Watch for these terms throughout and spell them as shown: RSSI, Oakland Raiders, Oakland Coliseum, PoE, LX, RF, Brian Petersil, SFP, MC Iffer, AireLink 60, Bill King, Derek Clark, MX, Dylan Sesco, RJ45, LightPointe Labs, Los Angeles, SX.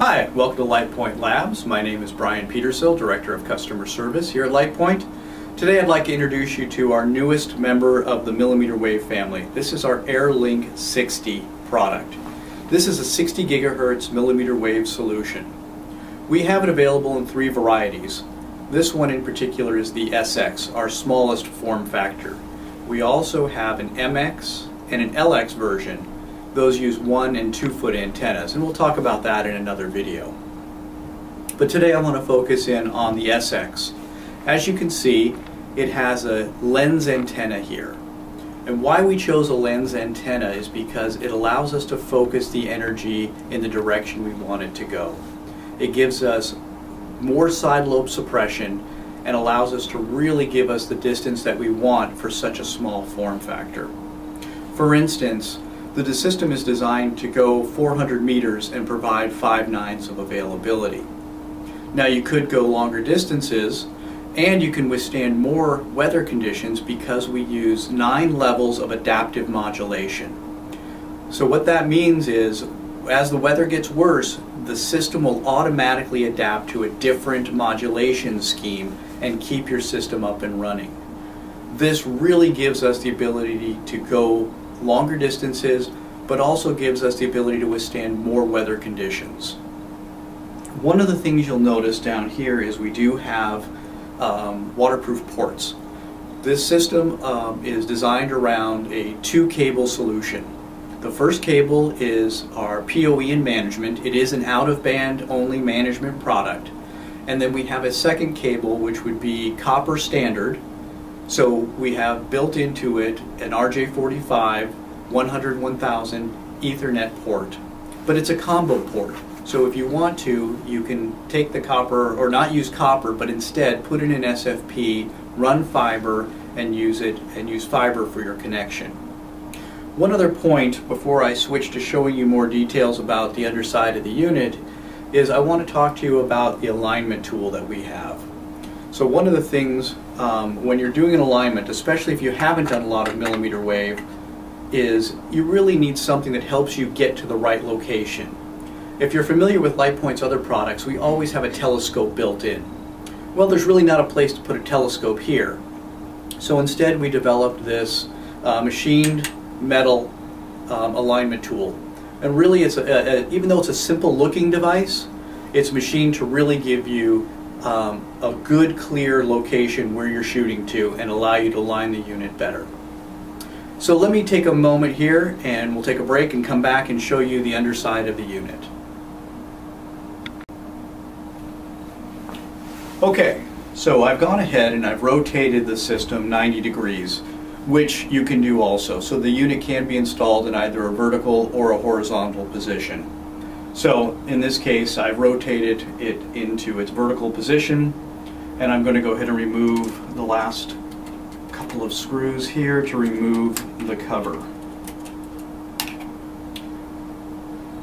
Hi, welcome to LightPointe Labs. My name is Brian Petersil, Director of Customer Service here at LightPointe. Today I'd like to introduce you to our newest member of the millimeter wave family. This is our AireLink 60 product. This is a 60 gigahertz millimeter wave solution. We have it available in three varieties. This one in particular is the SX, our smallest form factor. We also have an MX and an LX version. Those use 1- and 2-foot antennas, and we'll talk about that in another video. But today I want to focus in on the SX. As you can see, it has a lens antenna here. And why we chose a lens antenna is because it allows us to focus the energy in the direction we want it to go. It gives us more side lobe suppression and allows us to really give us the distance that we want for such a small form factor. For instance, the system is designed to go 400 meters and provide 5/9 of availability. Now you could go longer distances, and you can withstand more weather conditions because we use 9 levels of adaptive modulation. So what that means is, as the weather gets worse, the system will automatically adapt to a different modulation scheme and keep your system up and running. This really gives us the ability to go longer distances, but also gives us the ability to withstand more weather conditions. One of the things you'll notice down here is we do have waterproof ports. This system is designed around a 2-cable solution. The first cable is our PoE and management. It is an out-of-band only management product. And then we have a second cable which would be copper standard. So we have built into it an RJ45 100/1000 Ethernet port, but it's a combo port. So if you want to, you can take the copper, or not use copper, but instead put in an SFP, run fiber, and use it, and use fiber for your connection. One other point before I switch to showing you more details about the underside of the unit is I want to talk to you about the alignment tool that we have. So one of the things when you're doing an alignment, especially if you haven't done a lot of millimeter wave, is you really need something that helps you get to the right location. If you're familiar with LightPointe's other products, we always have a telescope built in. Well, there's really not a place to put a telescope here. So instead we developed this machined metal alignment tool. And really, it's even though it's a simple looking device, it's machined to really give you a good clear location where you're shooting to and allow you to align the unit better. So let me take a moment here, and we'll take a break and come back and show you the underside of the unit. Okay, so I've gone ahead and I've rotated the system 90 degrees, which you can do also. So the unit can be installed in either a vertical or a horizontal position. So in this case, I've rotated it into its vertical position, and I'm going to go ahead and remove the last couple of screws here to remove the cover.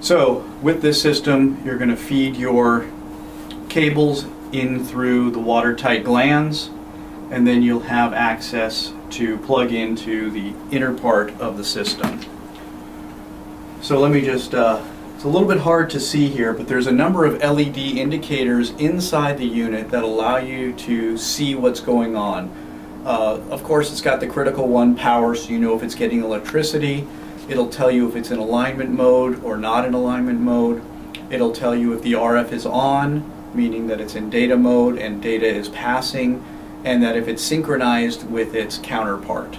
So with this system, you're going to feed your cables in through the watertight glands, and then you'll have access to plug into the inner part of the system. So let me just it's a little bit hard to see here, but there's a number of LED indicators inside the unit that allow you to see what's going on. Of course, it's got the critical one, power, so you know if it's getting electricity. It'll tell you if it's in alignment mode or not in alignment mode. It'll tell you if the RF is on, meaning that it's in data mode and data is passing, and that if it's synchronized with its counterpart.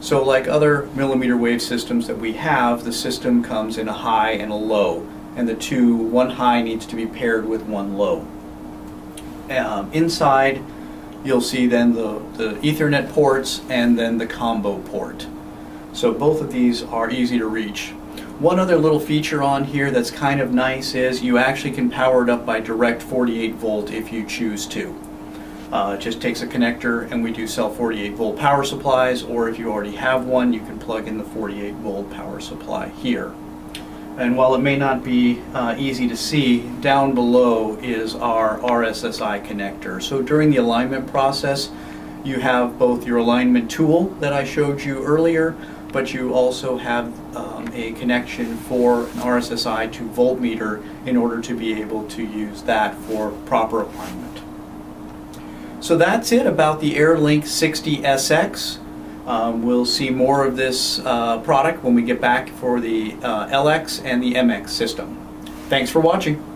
So like other millimeter wave systems that we have, the system comes in a high and a low, and the one high needs to be paired with one low. Inside, you'll see then the Ethernet ports and then the combo port. So both of these are easy to reach. One other little feature on here that's kind of nice is you actually can power it up by direct 48 volt if you choose to. It just takes a connector, and we do sell 48-volt power supplies, or if you already have one, you can plug in the 48-volt power supply here. And while it may not be easy to see, down below is our RSSI connector. So during the alignment process, you have both your alignment tool that I showed you earlier, but you also have a connection for an RSSI to voltmeter in order to be able to use that for proper alignment. So that's it about the AireLink 60 SX. We'll see more of this product when we get back for the LX and the MX system. Thanks for watching.